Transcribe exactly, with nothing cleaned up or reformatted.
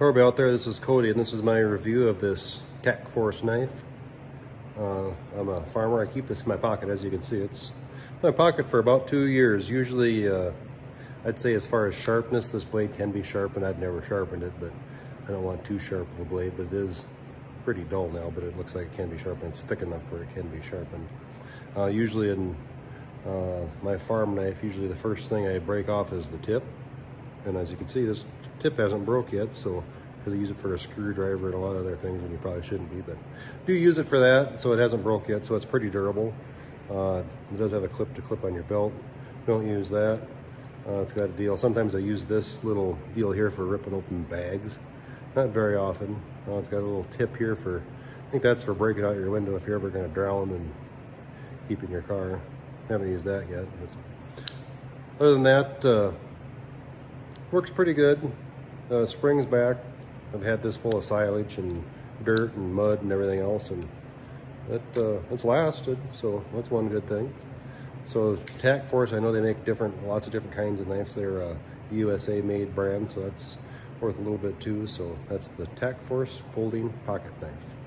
Everybody out there, this is Cody, and this is my review of this Tech Force knife. Uh, I'm a farmer. I keep this in my pocket, as you can see. It's in my pocket for about two years. Usually, uh, I'd say as far as sharpness, this blade can be sharpened. I've never sharpened it, but I don't want too sharp of a blade, but it is pretty dull now, but it looks like it can be sharpened. It's thick enough where it can be sharpened. Uh, usually in uh, my farm knife, usually the first thing I break off is the tip. And as you can see, this tip hasn't broke yet, so because I use it for a screwdriver and a lot of other things, and you probably shouldn't be, but do use it for that, so it hasn't broke yet, so it's pretty durable. Uh, it does have a clip to clip on your belt. Don't use that. Uh, it's got a deal. Sometimes I use this little deal here for ripping open bags. Not very often. Uh, it's got a little tip here for, I think that's for breaking out your window if you're ever going to drown and keep in your car. I haven't used that yet. But other than that, uh, works pretty good. Uh, spring's back. I've had this full of silage and dirt and mud and everything else, and it, uh, it's lasted, so that's one good thing. So Tac Force, I know they make different, lots of different kinds of knives. They're a U S A made brand, so that's worth a little bit too. So that's the Tac Force folding pocket knife.